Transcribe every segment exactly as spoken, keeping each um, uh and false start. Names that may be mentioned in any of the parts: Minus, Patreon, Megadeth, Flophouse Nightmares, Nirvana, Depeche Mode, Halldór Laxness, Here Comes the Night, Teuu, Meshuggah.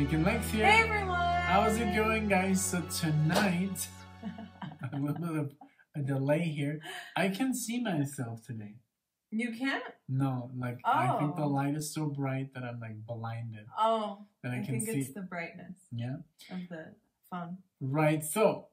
Deacon Lex here. Hey everyone! How's it going, guys? So tonight, a little bit of a delay here. I can see myself today. You can't? No, like oh. I think the light is so bright that I'm like blinded. Oh, that I, I can think see. It's the brightness. Yeah. Of the phone. Right. So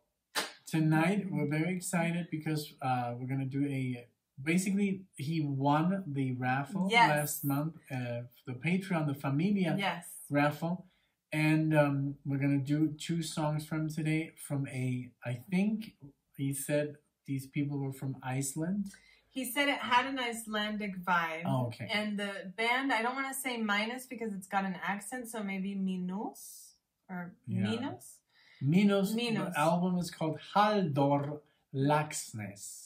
tonight we're very excited because uh, we're gonna do a. Basically, he won the raffle yes. last month, uh, the Patreon, the Familia yes. raffle, and um, we're gonna do two songs from today. From a, I think he said these people were from Iceland. He said it had an Icelandic vibe. Oh, okay. And the band, I don't want to say Minus because it's got an accent, so maybe Minus or yeah. Minus. Minus. Minus. The album is called Halldór Laxness.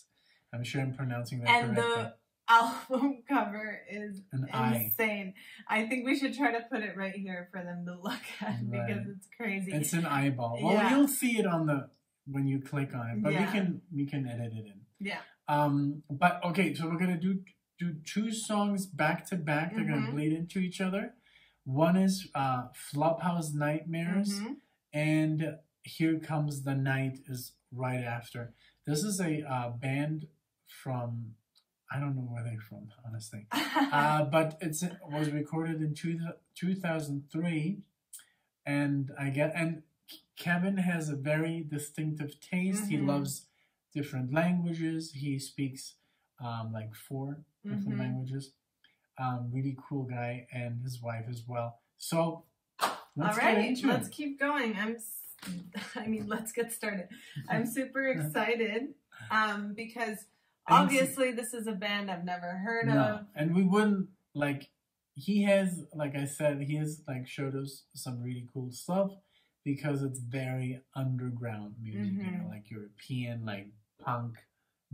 I'm sure I'm pronouncing that correctly. And the album cover is An insane. Eye. I think we should try to put it right here for them to look at right. because it's crazy. It's an eyeball. Well, yeah. you'll see it on the when you click on it, but yeah. we can we can edit it in. Yeah. Um. But okay, so we're gonna do do two songs back to back. They're mm-hmm. gonna bleed into each other. One is uh, Flophouse Nightmares, mm-hmm. and Here Comes the Night is right after. This is a uh, band from, I don't know where they're from, honestly. uh, but it's, it was recorded in two, two thousand three, and I get and Kevin has a very distinctive taste. Mm-hmm. He loves different languages. He speaks um, like four mm-hmm. different languages. Um, really cool guy, and his wife as well. So let's All right, get into let's it. keep going. I'm. I mean, let's get started. I'm super excited um, because obviously this is a band I've never heard no. of. And we wouldn't, like, he has, like I said, he has, like, showed us some really cool stuff because it's very underground music, mm-hmm. you know, like European, like, punk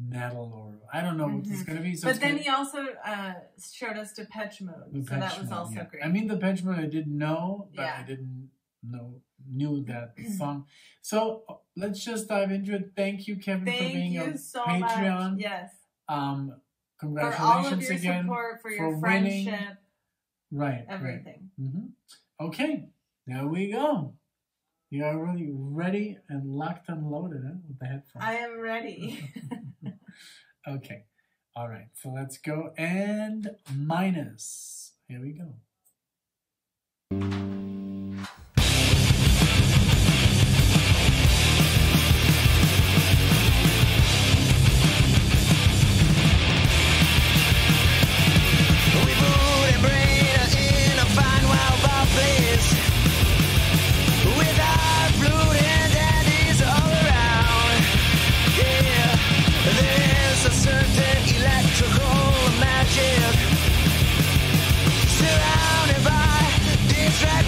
metal or, I don't know mm-hmm. what it's going to be. So but then gonna... he also uh, showed us Depeche Mode, Depeche so that was Mode, also yeah. great. I mean, Depeche Mode I didn't know, but yeah. I didn't know. knew that song. So let's just dive into it. Thank you, Kevin, Thank for being on so Patreon. Much. Yes. Um, congratulations for all of your again support, for your for friendship, winning. right? Everything. Right. Mm-hmm. Okay, there we go. You are really ready and locked and loaded huh, with the headphones. I am ready. Okay. All right. So let's go and Minus. Here we go. Track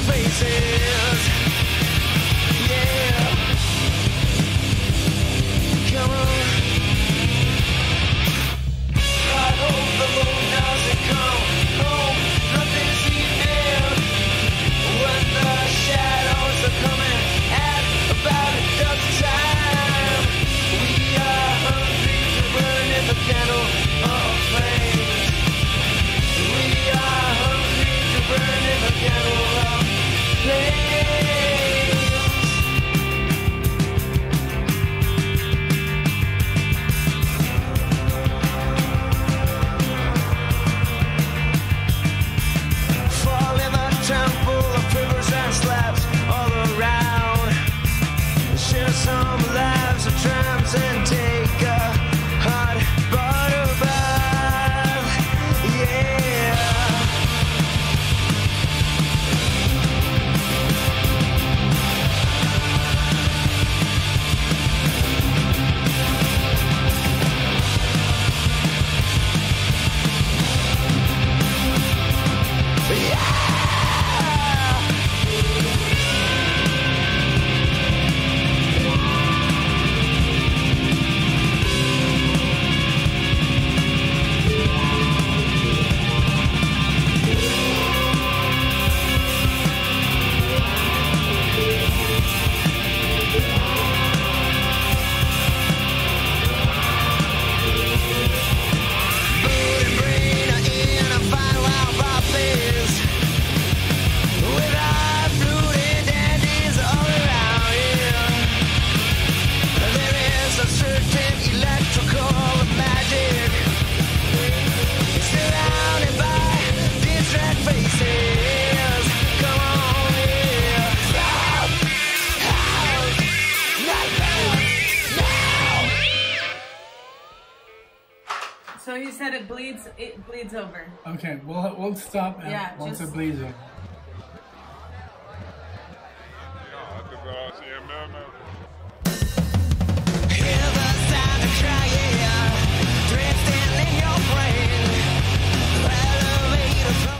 bleeds, it bleeds over. Okay, we'll, we'll stop and yeah, once just... it bleeds over.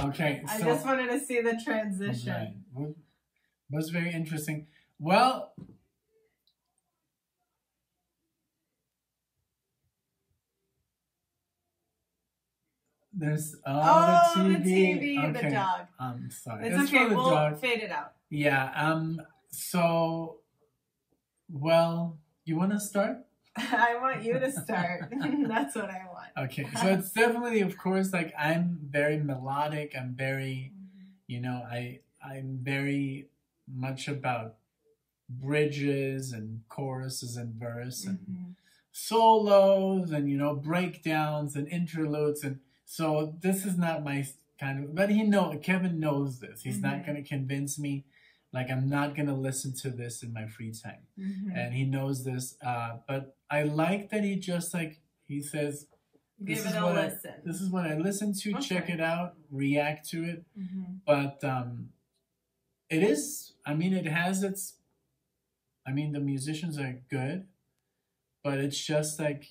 Okay, so I just wanted to see the transition. Right. Was very interesting. Well, there's oh, oh the T V, the, T V, okay. The dog. I'm sorry. It's, it's okay. The we'll dog. Fade it out. Yeah. Um. So, well, you want to start? I want you to start. That's what I want. Okay. So it's definitely, of course, like I'm very melodic. I'm very, you know, I I'm very much about bridges and choruses and verse and mm-hmm. solos and, you know, breakdowns and interludes. And so this is not my kind of, but he know, Kevin knows this. He's mm-hmm. not going to convince me. Like, I'm not going to listen to this in my free time. Mm-hmm. And he knows this. Uh, but I like that he just, like, he says, this, Give is, it a what listen. I, this is what I listen to. Okay. Check it out. React to it. Mm-hmm. But um, it is, I mean, it has its, I mean, the musicians are good. But it's just, like,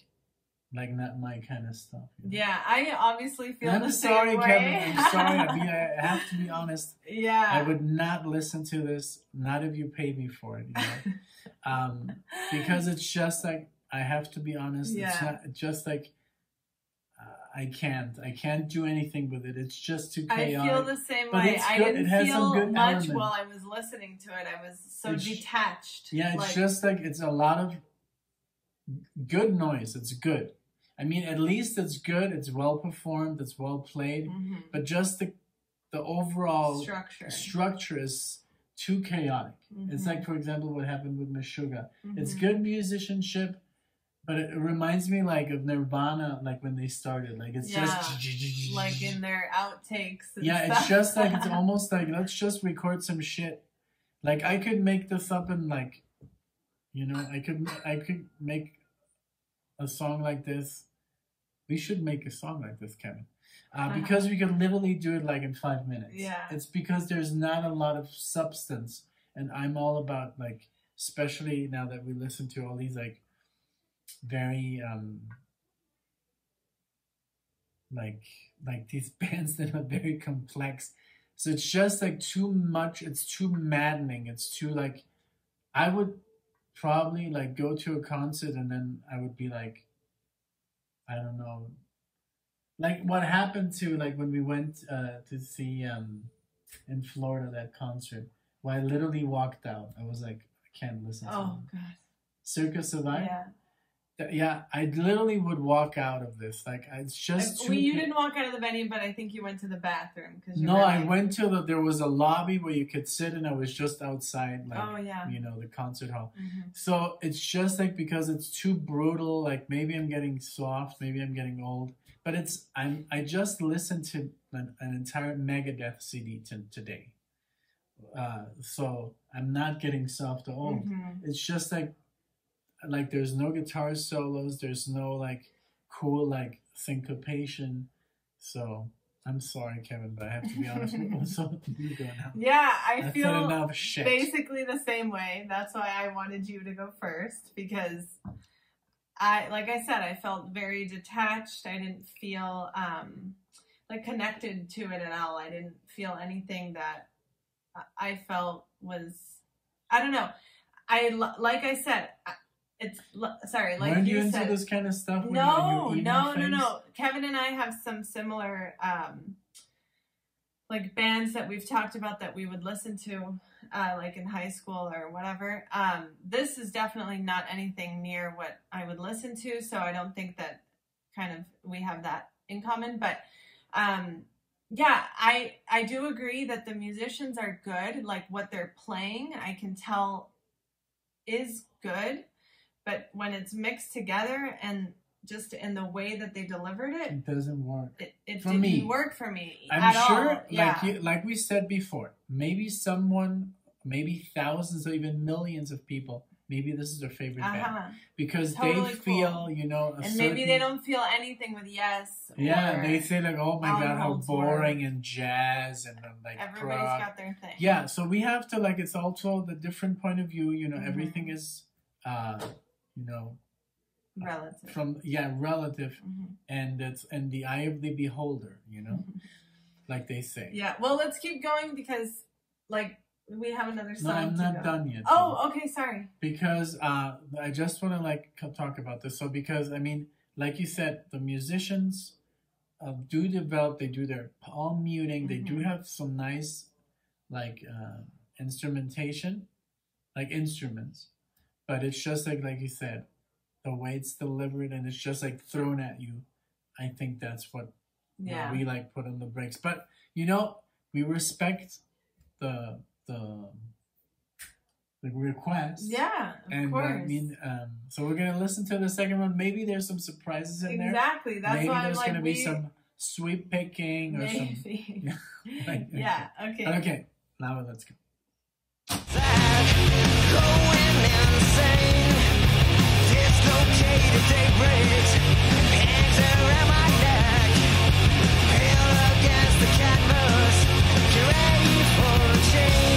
like not my kind of stuff. You know? Yeah, I obviously feel I'm the sorry, same way. Kevin, I'm sorry, Kevin. I'm sorry. I have to be honest. Yeah. I would not listen to this, not if you paid me for it. You know? um, because it's just like, I have to be honest. Yeah. It's not just like, uh, I can't. I can't do anything with it. It's just too chaotic. I feel the same but way. I didn't feel much element. While I was listening to it. I was so it's, detached. Yeah, it's like, just like, it's a lot of good noise. It's good. I mean, at least it's good, it's well performed, it's well played, mm-hmm. but just the the overall structure, structure is too chaotic. Mm-hmm. It's like, for example, what happened with Meshuggah. Mm-hmm. It's good musicianship, but it reminds me like of Nirvana, like when they started. Like it's yeah. just like in their outtakes. And yeah, stuff. It's just like it's almost like let's just record some shit. Like I could make this up and like, you know, I could I could make a song like this. We should make a song like this, Kevin. Uh, because we can literally do it like in five minutes. Yeah. It's because there's not a lot of substance. And I'm all about like, especially now that we listen to all these like very, um, like, like these bands that are very complex. So it's just like too much. It's too maddening. It's too like, I would probably like go to a concert and then I would be like, I don't know, like what happened to like when we went uh, to see um, in Florida that concert. Well, I literally walked out. I was like, I can't listen to oh, them. God. Circus Survive? Yeah. Th yeah, I literally would walk out of this. Like, I, it's just. I, well, you didn't walk out of the venue, but I think you went to the bathroom. Cause no, I like went to the. There was a lobby where you could sit, and I was just outside, like, oh, yeah. you know, the concert hall. Mm-hmm. So it's just like because it's too brutal. Like maybe I'm getting soft, maybe I'm getting old, but it's. I'm. I just listened to an, an entire Megadeth C D t today, uh, so I'm not getting soft or old. Mm-hmm. It's just like. Like there's no guitar solos, there's no like cool like syncopation. So I'm sorry, Kevin, but I have to be honest with you. So you go now. Yeah, I That's feel shit. basically the same way. That's why I wanted you to go first because I, like I said, I felt very detached. I didn't feel um, like connected to it at all. I didn't feel anything that I felt was, I don't know. I like I said. I, It's sorry, like Weren't you, you said, into this kind of stuff? When no, you, no, things? no, no. Kevin and I have some similar, um, like bands that we've talked about that we would listen to, uh, like in high school or whatever. Um, this is definitely not anything near what I would listen to, so I don't think that kind of we have that in common. But um, yeah, I I do agree that the musicians are good. Like what they're playing, I can tell is good. But when it's mixed together and just in the way that they delivered it, it doesn't work. It, it for didn't me. work for me. I'm at sure, all. like yeah. you, like we said before, maybe someone, maybe thousands or even millions of people maybe this is their favorite uh-huh. band because totally they feel, cool. you know, a and certain... maybe they don't feel anything with Yes. Yeah, they say like, oh my god, how boring work. and jazz and then like everybody's prog. got their thing. Yeah, so we have to like, it's also the different point of view. You know, mm-hmm. everything is, uh, you know, relative. Uh, from yeah, relative, mm-hmm. and it's in the eye of the beholder. You know, mm-hmm. like they say. Yeah. Well, let's keep going because, like. We have another song. No, I'm not to go. done yet. Oh, okay, sorry. Because uh, I just want to like talk about this. So because I mean, like you said, the musicians uh, do develop. They do their palm muting. Mm-hmm. They do have some nice like uh, instrumentation, like instruments. But it's just like like you said, the way it's delivered and it's just like thrown at you. I think that's what yeah. you know, we like put on the brakes. But you know, we respect the. The, the request. Yeah, of and course. I mean, um, so we're going to listen to the second one. Maybe there's some surprises in there. Exactly. That's Maybe why there's like, going to be some sweep picking or Maybe. some. like, yeah, okay. Okay, okay. Now let's go. Going insane, dislocated daybreaks, hands around my neck, pale against the canvas, ready for change.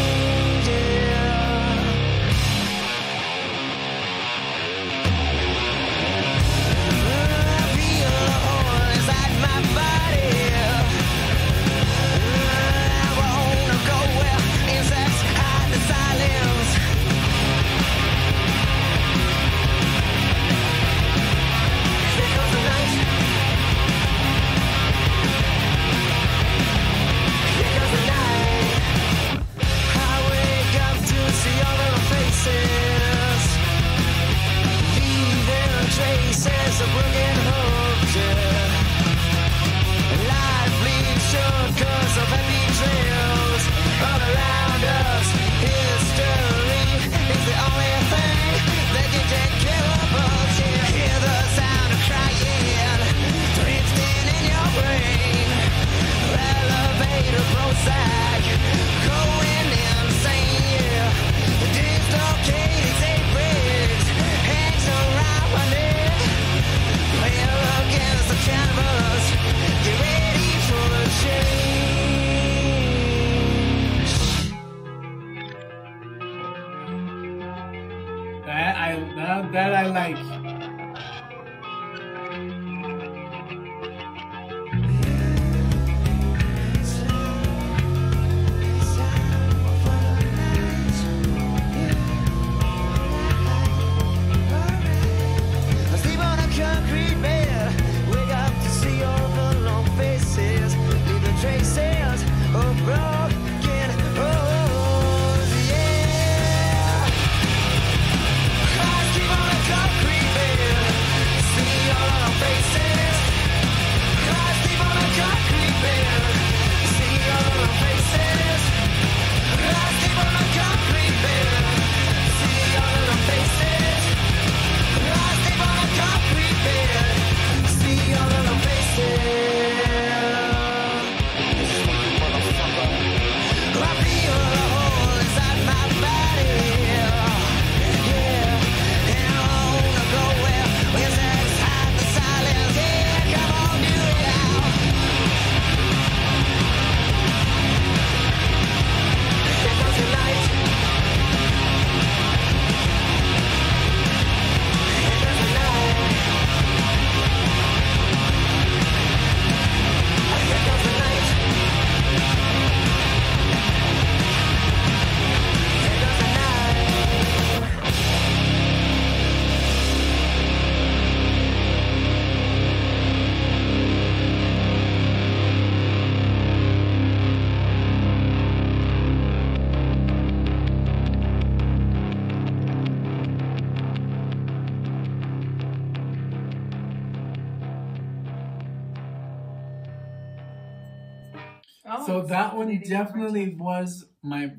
So that one definitely was my,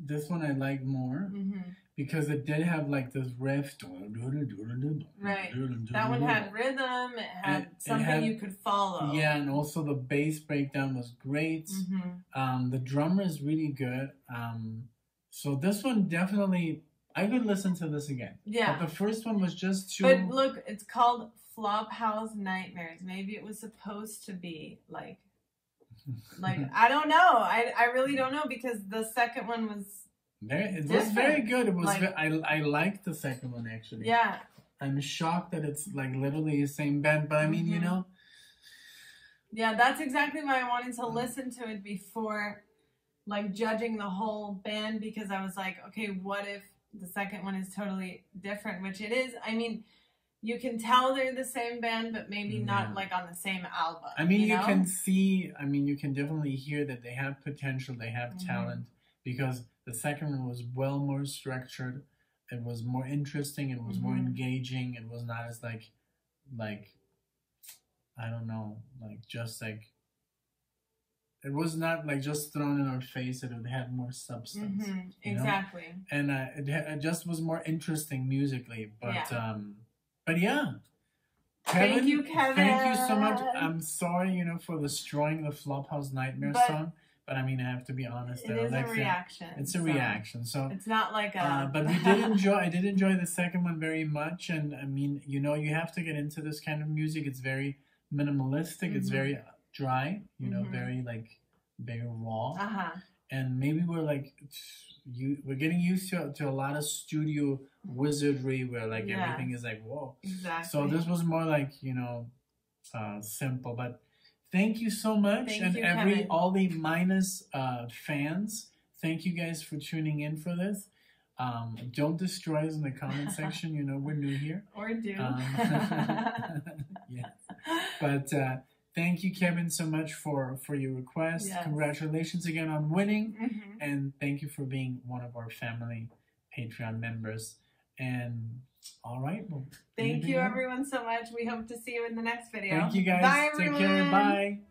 this one I like more mm-hmm. because it did have like this riff. Right. That one had rhythm. It had it, something it had, you could follow. Yeah. And also the bass breakdown was great. Mm-hmm. Um, the drummer is really good. Um, so this one definitely I could listen to this again. Yeah. But the first one was just too... But look, it's called Flophouse Nightmares. Maybe it was supposed to be like... Like, I don't know. I, I really don't know, because the second one was... Very, it different. was very good. It was. Like, very, I, I liked the second one, actually. Yeah. I'm shocked that it's like literally the same band, but I mean, mm-hmm. you know... Yeah, that's exactly why I wanted to listen to it before, like, judging the whole band, because I was like, okay, what if the second one is totally different, which it is. I mean, you can tell they're the same band, but maybe yeah. not, like, on the same album. I mean, you, know? you can see, I mean, you can definitely hear that they have potential, they have mm-hmm. talent, because the second one was well more structured, it was more interesting, it was mm-hmm. more engaging, it was not as, like, like... I don't know, like, just, like, it was not, like, just thrown in our face. It had more substance. Mm-hmm, exactly. Know? And uh, it, it just was more interesting musically. But, yeah. um, but yeah. Kevin, thank you, Kevin. Thank you so much. I'm sorry, you know, for destroying the Flophouse Nightmare but song. But, I mean, I have to be honest. It is like a reaction. The, it's a so reaction. So it's not like a... Uh, but we did enjoy... I did enjoy the second one very much. And, I mean, you know, you have to get into this kind of music. It's very... minimalistic, mm-hmm. it's very dry, you know, mm-hmm. very like very raw, uh-huh. and maybe we're like you we're getting used to, to a lot of studio wizardry where like yeah. everything is like whoa, exactly. So this was more like, you know, uh simple. But thank you so much, thank and you, every Kevin. all the Minus uh fans, thank you guys for tuning in for this. Um don't destroy us in the comment section, you know, we're new here, or do um, yeah. But uh, thank you, Kevin, so much for, for your request. Yes. Congratulations again on winning. Mm-hmm. And thank you for being one of our family Patreon members. And all right. Well, thank you, everyone, so much. We hope to see you in the next video. Thank you, guys. Bye, everyone. Take care. Bye.